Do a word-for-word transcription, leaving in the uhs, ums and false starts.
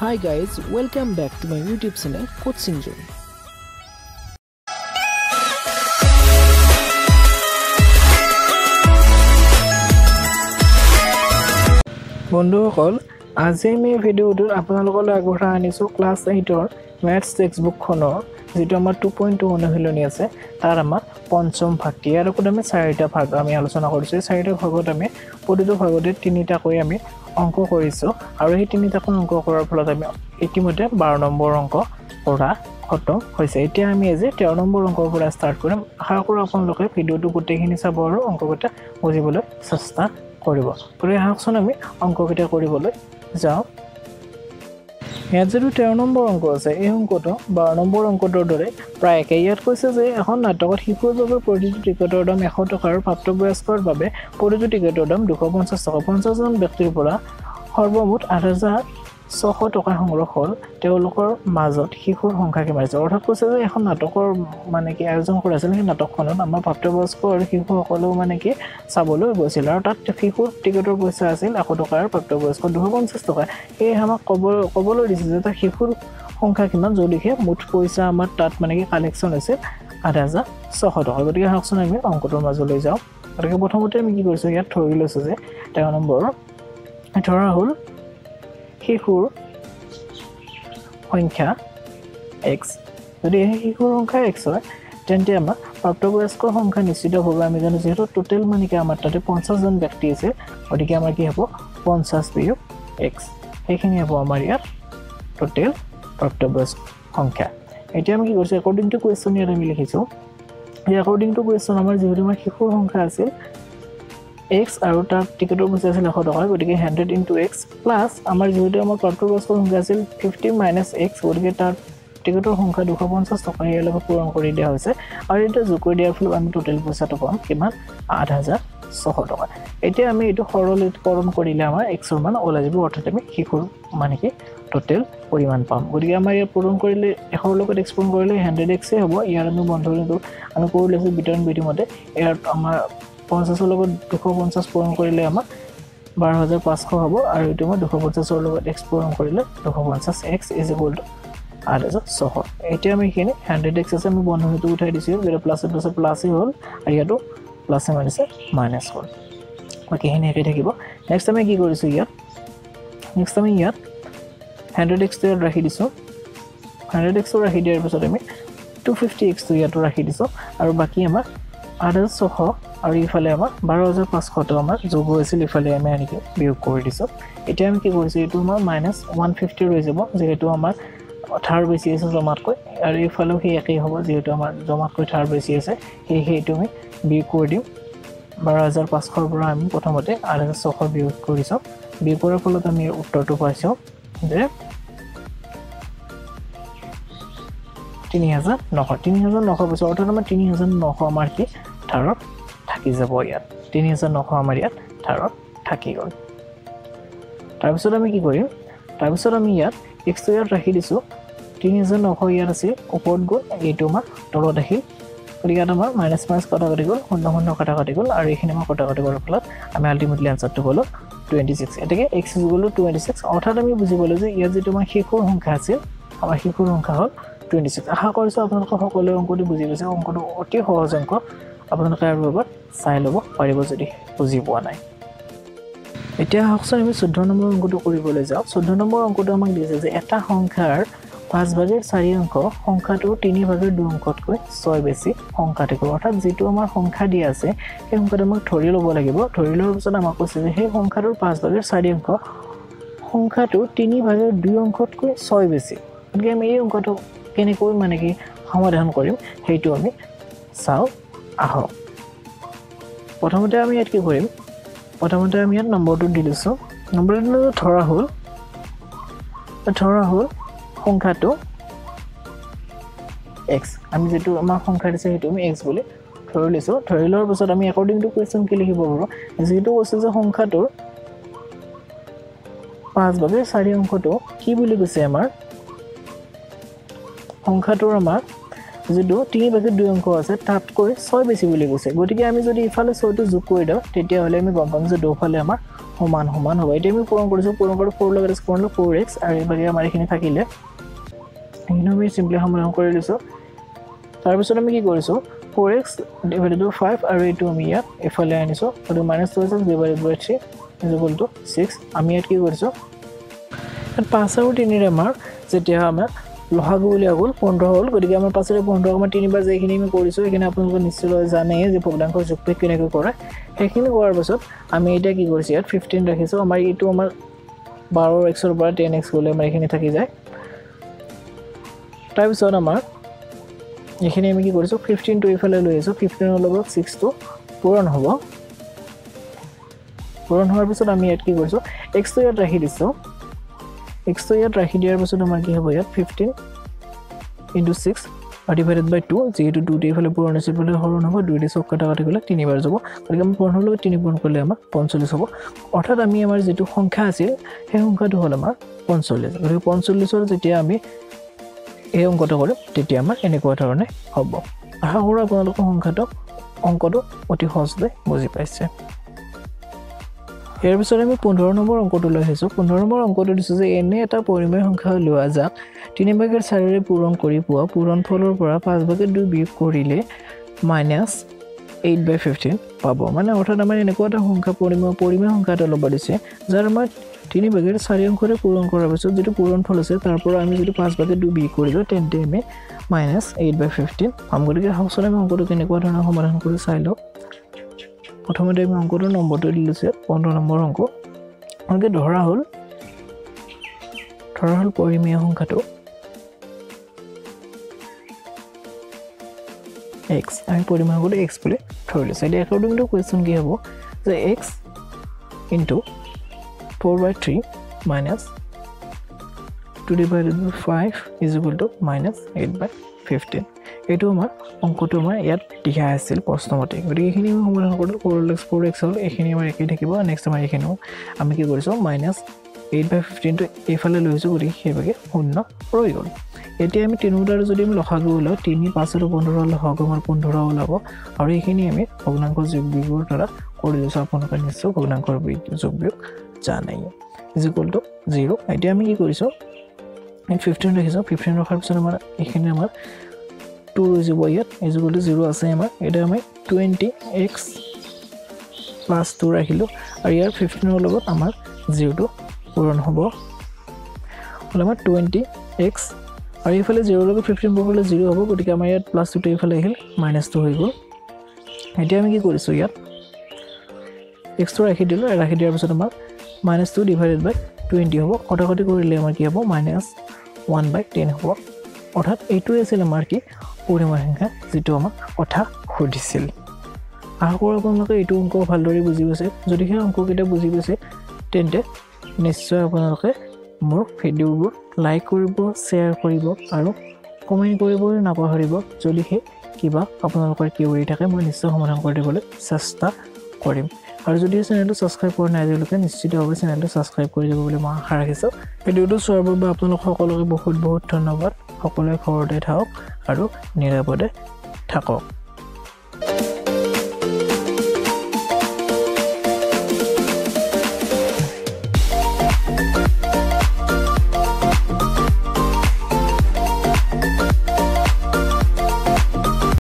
Hi guys, welcome back to my YouTube channel Coaching Zone. বন্ধুসকল আজি আমি ভিডিওটো আপোনালোকৰ আগবঢ়া আনিছো ক্লাস eight ৰ ম্যাথছ টেক্সটবুক খনৰ যেটো আমাৰ two point two অনুশীলনী আছে তাৰ আমাৰ পঞ্চম ভাগটি আৰু কোনমে চাৰিটা ভাগ আমি আলোচনা কৰিছো চাৰিটা ভাগত আমি প্ৰতিটো ভাগতে তিনিটা কৈ আমি অংক কৰিছো আৰু এই তিনিটা অংক কৰাৰ ফলত আমি ইতিমধ্যে twelve নম্বৰ অংক কৰা খতম হৈছে এতিয়া আমি এজে thirteen নম্বৰ অংকৰ পৰা ষ্টাৰ্ট কৰিম আশা কৰোঁ আপোনালোকে ভিডিওটো গোটেইখিনি চাব আৰু অংকটা বুজিবলৈ চেষ্টা কৰিব পৰে হাকছন আমি অঙ্কটা কৰিবলৈ যাও thirteen নম্বৰ অঙ্ক আছে এই অঙ্কটো twelve নম্বৰ অঙ্কটোৰ দৰে প্ৰায় একেই ইয়াত কৈছে যে এখন নাটকত শিশুৰ বাবে প্ৰতিটো টিকটৰ দাম one hundred টকা আৰু প্ৰাপ্তবয়স্কৰ বাবে প্ৰতিটো টিকটৰ দাম two hundred fifty টকা fifty জন ব্যক্তিৰ পৰা সৰ্বমুঠ eighty-six hundred টকা সংগ্ৰহ হ'ল তেওঁলোকৰ মাজত শিশুৰ সংখ্যা কিমান আছে অৰ্থাৎ কৈছে যে এখন নাটকৰ মানে কি আয়োজন কৰা আছিল এই নাটকখনত আমাৰ প্ৰাপ্তবয়স্ক আৰু শিশুসকল মানে কি চাবলৈ গৈছিল আৰু তাত শিশুৰ টিকটৰ পইচা আছিল one hundred টকাৰ প্ৰাপ্তবয়স্ক two hundred fifty টকা এই আমাক ক'বলৈ দিছিল যে তাৰ শিশুৰ সংখ্যা কিমান যদিহে মুঠ পইচা আমাৰ তাত মানে কি কালেকচন হৈছে eighty-six hundred টকা গতিকে হাকচোন আমি অংকটোৰ মাজলৈ যাওঁ গতিকে প্ৰথমতে আমি কি কৰিছো ইয়াত ধৰি লৈছো যে তেৰ নম্বৰ ধৰা হ'ল শিশুৰ সংখ্যা x যদি শিশুৰ সংখ্যা x হয় তেন্তে আমাৰ প্ৰাপ্তবয়স্কৰ সংখ্যা নিশ্চিতভাৱে আমি জানো যে টোটেল মানে কি আমাৰ তাতে fifty জন ব্যক্তি আছে অতিকে আমাৰ কি হ'ব fifty বিয়োগ x এইখিনি হ'ব আমাৰ ইয়াত টোটেল প্ৰাপ্তবয়স্ক সংখ্যা এতিয়া আমি কি কৰিছো अकॉर्डिंग टू क्वेश्चन ইয়াত আমি লিখিছো যে अकॉर्डिंग टू क्वेश्चन আমাৰ যিহেতু আমাৰ শিশুৰ সংখ্যা আছে x আৰু তাৰ টিকটৰ পইচা আছিল one hundred টকা গতিকে one hundred into x plus আমাৰ যেহেতু আমাৰ প্ৰাপ্তবয়স্কৰ সংখ্যা আছিল fifty মাইনাস x গতিকে তাৰ টিকটৰ সংখ্যা two hundred fifty টকা ইয়াৰ লগত পূৰণ কৰি দিয়া হৈছে আৰু এটা যোগ কৰি দিয়াৰ ফলত আমি টোটেল পইচাটো পাম কিমান eighty-six hundred টকা এতিয়া আমি এটো সৰলীকৰণ কৰিলে আমাৰ x ৰ মান ওলাই যাব অৰ্থাৎ আমি শিশুৰ মানে কি টোটেল পৰিমাণ পাম গতিকে আমাৰ ইয়াৰ পূৰণ কৰিলে one hundred ৰ লগত এক্সপন কৰিলে one hundred x এ হ'ব ইয়াৰ আমি বন্ধনীটো আমি কৰিলে বিতৰণ বিধিমতে ইয়াৰ আমাৰ fifty লগত two hundred fifty পূৰণ কৰিলে আমাৰ twelve thousand five hundred হ'ব আৰু এটো মই two hundred fifty ৰ লগত x পূৰণ কৰিলে two hundred fifty x is equal to eighty-six hundred এটা আমি কিনে one hundred x আছে আমি বন্ধনীটো উঠাই দিছো যেটা প্লাস প্লাস প্লাসই হ'ল আৰু ইয়াটো প্লাস মাইনাস মাইনাস হ'ল ওকে এনে একে থাকিব নেক্সট আমি কি কৰিছো ইয়াত নেক্সট আমি ইয়াত one hundred x টো ৰাখি দিছো one hundred x টো ৰাখি দিয়াৰ পিছত আমি two hundred fifty x টো ইয়াটো ৰাখি দিছো আৰু বাকি আমাৰ eighty-six hundred আৰু ইফালে আমাৰ twelve thousand five hundred টো আমাৰ যোগ হৈছিল ইফালে আমি আনিকে বিয়োগ কৰি দিছো এতিয়া আমি কি কৰিছো এটো আমাৰ minus one hundred fifty ৰৈ যাব যেহেতু আমাৰ থাৰ বেছি আছে জমাত কৈ আৰু ইফালে কি একেই হ'ব যেহেতু আমাৰ জমাত কৈ থাৰ বেছি আছে এই হেতু আমি বিয়োগ কৰি দিম twelve thousand five hundred পৰা আমি প্ৰথমতে eighty-six hundred বিয়োগ কৰিছো বিয়োগ কৰাৰ ফলত আমি উত্তৰটো পাইছো যে three thousand nine hundred বছৰ অৰ্থাৎ আমাৰ three thousand nine hundred আমাৰ কি থাৰ থাকি যাব ইয়াত three thousand nine hundred আমাৰ ইয়াত থাৰত থাকি গল তাৰপিছত আমি কি কৰিম তাৰপিছত আমি ইয়াত x টো ইয়াত ৰাখি দিছো three thousand nine hundred ইয়াত আছে ওপৰত গল এইটো আমাৰ তলত আহিল গতিকে আমাৰ মাইনাস মাইনাস কাটাকাটি গল শূন্য শূন্য কাটাকাটি গল আৰু এইখিনি আমাৰ কাটাকাটি কৰাৰ ফলত আমি আলটিমেটলি আনসারটো হলো twenty-six এটাকে x is equal to twenty-six অৰ্থাৎ আমি বুজিবলৈ যে ইয়াত যেটো আমাৰ শিশুৰ সংখ্যা আছে আমাৰ শিশুৰ সংখ্যা হ'ল twenty-six আশা কৰিছো আপোনালোক সকলোৱে অংকটো বুজি গৈছে অংকটো অতি সহজ অংক আপোনালোকে আৰু এবাৰ চাই লব পাৰিব যদি বুজি পোৱা নাই এতিয়া হকছন আমি fourteen নম্বৰ অংকটো কৰিবলৈ যাও fourteen নম্বৰ অংকটো আমাক দিছে যে এটা সংখ্যাৰ five ভাগেৰ four অংক সংখ্যাটো three ভাগেৰ two অংকতকৈ six বেছি সংখ্যাটিক অৰ্থাৎ যেটো আমাৰ সংখ্যা দি আছে সেই সংখ্যাটো আমাক ধৰি লব লাগিব ধৰি লোৱাৰ পিছত আমাক কৈছে যে সেই সংখ্যাটোৰ five ভাগের four অংক সংখ্যাটো three ভাগের two অংকতকৈ six বেছি গতিকে আমি এই অংকটো কেনেকৈ মানে কি সমাধান কৰিম সেইটো আমি চাও আহো প্ৰথমতে আমি এত কি কৰিম প্ৰথমতে আমি এত নম্বৰটো দিলছো নম্বৰটো ধৰা হ'ল ধৰা হ'ল সংখ্যাটো x আমি যেটো আমাৰ সংখ্যা আছে সেইটো আমি x বুলি ধৰি লৈছো ধৰি লোৱাৰ পিছত আমি अकॉर्डिंग टू क्वेश्चन কি লিখিব পাৰো যেটো কৈছে যে সংখ্যাটোৰ five ভাগৰ four অংকটো কি বুলি কৈছে আমাৰ সংখ্যাটোৰ আমাৰ যেটো three ভাগের two অংক আছে তাতকৈ six বেছি বুলি কৈছে গতিকে আমি যদি ইফালে six টো যোগ কৰি দাও তেতিয়া হলে আমি গম পাম যে দুফালে আমাৰ সমান সমান হবে এটা আমি পূৰণ কৰিছো পূৰণ কৰি four লগত স্কোয়াৰ ল four x আৰু এবাৰে আমাৰ এখানে থাকিলে এইনো আমি সিম্পলি সমাধান কৰি লৈছো তাৰ পিছত আমি কি কৰিছো four x divided by five আৰু এইটো আমি ইয়াত এফালে আনিছো আৰু minus two x divided by three is equal to six আমি ইয়াত কি কৰিছো আৰু পাঁচ আৰু তিনি ৰ আমাৰ যেতিয়া আমাৰ লহাগু উলিয়া গল fifteen হল গদিকে আমাৰ পাছৰে fifteen কমা three বাৰ যেখিনি আমি কৰিছো এখানে আপোনালোকে নিশ্চয় জানে যে পূৰ্ণাংকৰ যোগফল কিনেকৈ কৰে এখিনি কৰাৰ পাছত আমি এটা কি কৰিছো ইয়াত fifteen ৰাখিছো আমাৰ এইটো আমাৰ twelve x ৰ পৰা ten x গলে আমাৰ এখিনি থাকি যায় তাৰ পিছত আমাৰ এখিনি আমি কি কৰিছো fifteen টু ইফালে লৈছো fifteen ৰ লগত six টু পূৰণ হ'ব পূৰণ হোৱাৰ পিছত আমি ইয়াত কি কৰিছো x টো ইয়াত ৰাখি দিছো x to here rahi diar baso amar ki hobo fifteen into six divided by two যেহেতু two তে ফলে পূরণ হইছে বলে হরণ হবে two তে সব কাটা কাটা গলে three বার যাব কারণ আমি পূরণ হলো three পূরণ করলে আমার forty-five হবে অর্থাৎ আমি আমার যেটু সংখ্যা আছিল সেই সংখ্যাটো হল আমার forty-five আৰু forty-five এৰ যেতিয়া আমি এই অঙ্কটো কৰিম তেতিয়া আমাৰ এনেকুৱা ধৰণে হ'ব আৰু হৰা আপোনালোকৰ সংখ্যাটো অঙ্কটো অতি সহজে বুজি পাইছে এর বিষয়ে আমি fifteen নম্বর অঙ্কটো লইছো fifteen নম্বর অঙ্কটো দিছে যে এনে এটা পরিমেয় সংখ্যা লওয়া যাক three ভাগের four এর পূরণ কৰি পোৱা পূৰণফলৰ পৰা five ভাগেৰ two বিয়োগ কৰিলে minus eight by fifteen পাবো মানে অৰ্থাৎ আমাৰ এনেকুৱা সংখ্যা পৰিমেয় পৰিমেয় সংখ্যাটো লব দিছে যাৰ আমাৰ three ভাগেৰ four অংকৰে পূৰণ কৰাৰ পিছত যেটো পূৰণফল আছে তাৰ পৰা আমি যদি five ভাগেৰ two বিয়োগ কৰিলো ten তে আমি minus eight by fifteen পাম গতিকে হাউসলে আমি অঙ্কটো কেনেকুৱা ধৰণৰ সমাধান কৰি চাইলো प्रथम टाइम अंक तो नंबर तो दिलसे fifteen नंबर अंक अंके धरा होल धरा होल परिमेय সংখ্যাটো x আমি পৰিমেয় গলে x বলে ধৰিলে সাইড अकॉर्डिंग टू क्वेश्चन কি হ'ব যে x * four by three - two divided by five = minus eight by fifteen এটো আমাৰ অঙ্কটো আমাৰ ইয়াত লিখা আছিল প্ৰশ্নমতে গৰি এখিনি আমি সমাধান কৰিলো four x হল এখিনি আমাৰ একে থাকিব নেক্সট আমাৰ এখিনি আমি কি কৰিছো minus eight by fifteen টো এফালে লৈছো গৰি সেইভাগে শূন্য ৰৈ গল এতি আমি তিনটাৰ যদি আমি লহাগু হলো three five fifteen লহাগু আমাৰ fifteen ওলাব আৰু এখিনি আমি ভগ্নাংক যোগ বিয়োগৰ দ্বাৰা কৰি দিছো আপোনালোকে নিশ্চয় ভগ্নাংকৰ যোগ বিয়োগ জানাই equal to zero এতি আমি কি কৰিছো fifteen ৰাখিছো fifteen ৰখাৰ পিছত আমাৰ এখিনি আমাৰ two is equal to zero আছে আমাৰ এটা আমি twenty x plus two ৰাখিলো আৰু ইয়াৰ fifteen ৰ লগত আমাৰ zero টো পূৰণ হ'ব হল আমাৰ twenty x আৰু ইফালে zero লগত fifteen বগলে zero হ'ব গতিকে আমাৰ ইয়াত plus two টো ইফালে আহিল minus two হৈ গল এতিয়া আমি কি কৰিছো ইয়াত x টো ৰাখি দিলো ৰাখি দিয়াৰ পিছত আমাৰ minus two divided by twenty হ'ব কটাকটি কৰিলে আমাৰ কি হ'ব minus one by ten হ'ব অৰ্থাৎ এইটো আছিল আমাৰ কি পৰিমাণ সংখ্যা যেটো আমাৰ কথা খুদিছিল আৰু আপোনালোকে এইটো অঙ্ক ভালদৰে বুজি গৈছে যদি হে অঙ্ক কিটা বুজি গৈছে তেন্তে নিশ্চয় আপোনালোকে মোৰ ভিডিঅ'বোৰ লাইক কৰিব শেয়াৰ কৰিব আৰু কমেন্ট কৰিব নাপাহৰিব যদি হে কিবা আপোনালোকৰ কিউৰি থাকে মই নিশ্চয় সমাধান কৰিবলৈ চেষ্টা কৰিম আৰু যদি চেনেলটো সাবস্ক্ৰাইব কৰা নাই তেন্তে নিশ্চিতভাৱে চেনেলটো সাবস্ক্ৰাইব কৰি দিব বুলি মই আশা ৰাখিছো ভিডিঅ'টো চোৱাৰ বাবে আপোনালোক সকলোকে বহুত বহুত ধন্যবাদ সকলোৱে ঘৰতে থাকক আৰু নিৰাপদে থাকক